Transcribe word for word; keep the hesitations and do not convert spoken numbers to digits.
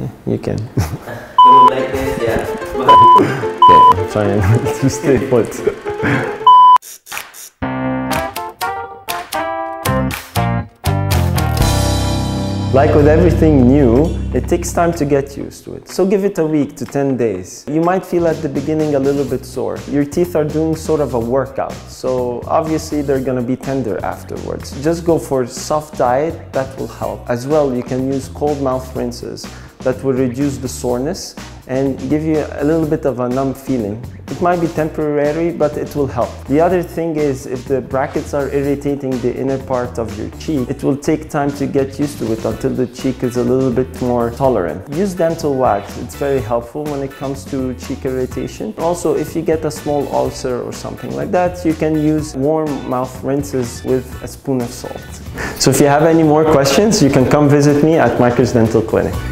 Yeah, you can. Come like this, yeah. Yeah, I'm trying to stay put. Like with everything new, it takes time to get used to it. So give it a week to ten days. You might feel at the beginning a little bit sore. Your teeth are doing sort of a workout, so obviously they're gonna be tender afterwards. Just go for a soft diet, that will help. As well, you can use cold mouth rinses that will reduce the soreness and give you a little bit of a numb feeling. It might be temporary, but it will help. The other thing is, if the brackets are irritating the inner part of your cheek, it will take time to get used to it until the cheek is a little bit more tolerant. Use dental wax. It's very helpful when it comes to cheek irritation. Also, if you get a small ulcer or something like that, you can use warm mouth rinses with a spoon of salt. So if you have any more questions, you can come visit me at Micris Dental Clinic.